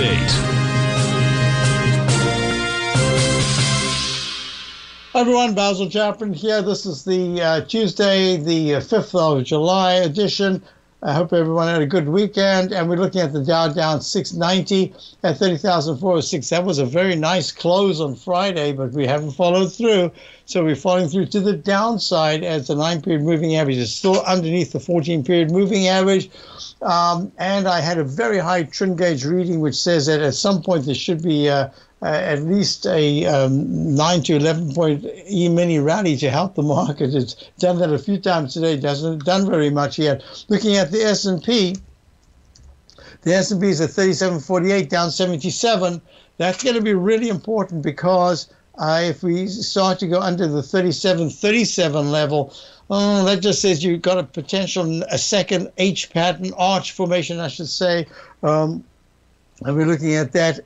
States. Hi everyone, Basil Chapman here. This is the Tuesday, the 5th of July edition. I hope everyone had a good weekend, and we're looking at the Dow down 690 at 30,406. That was a very nice close on Friday, but we haven't followed through. So we're falling through to the downside as the 9-period moving average is still underneath the 14-period moving average. And I had a very high trend gauge reading, which says that at some point there should be at least a 9 to 11-point E-mini rally to help the market. It's done that a few times today. It hasn't done very much yet. Looking at the S&P, the S&P is at 37.48, down 77. That's going to be really important because if we start to go under the 37.37 level, that just says you've got a potential second H-pattern, arch formation, I should say, and we're looking at that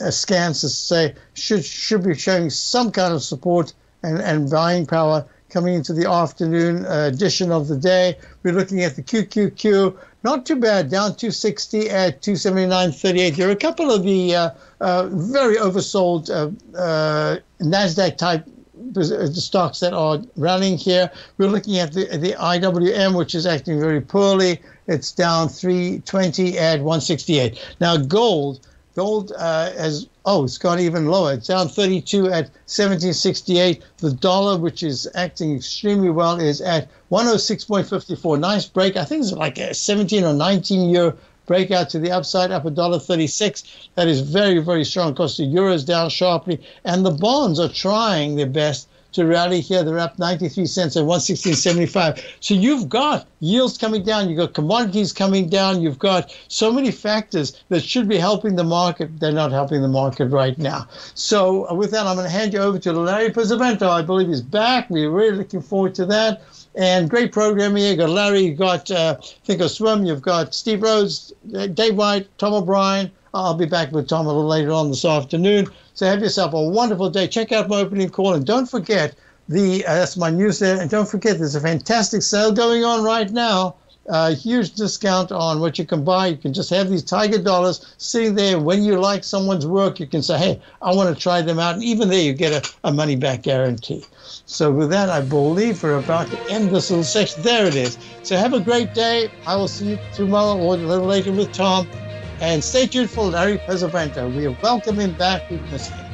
askance to say should be showing some kind of support and buying power coming into the afternoon edition of the day. We're looking at the QQQ, not too bad, down 260 at 279.38. There are a couple of the very oversold Nasdaq type stocks that are running here. We're looking at the IWM, which is acting very poorly. It's down 320 at 168. Now gold has, it's gone even lower. It's down 32 at 1768. The dollar, which is acting extremely well, is at 106.54. Nice break. I think it's like a 17 or 19-year breakout to the upside, up $1.36. That is very, very strong. Of course, the euro is down sharply, and the bonds are trying their best to rally here. They're up 93 cents at 116.75. So you've got yields coming down, you've got commodities coming down, you've got so many factors that should be helping the market. They're not helping the market right now. So with that, I'm going to hand you over to Larry Pesavento. I believe he's back. We're really looking forward to that. And great program here. You've got Larry, you've got Thinkorswim, you've got Steve Rhodes, Dave White, Tom O'Brien. I'll be back with Tom a little later on this afternoon. So have yourself a wonderful day. Check out my opening call, and don't forget, that's my newsletter, and don't forget there's a fantastic sale going on right now. A huge discount on what you can buy. You can just have these tiger dollars sitting there. When you like someone's work, you can say, hey, I want to try them out. And even there, you get a money-back guarantee. So with that, I believe we're about to end this little section. There it is. So have a great day. I will see you tomorrow or a little later with Tom. And stay tuned for Larry Pesavento. We welcome him back. We've missed him.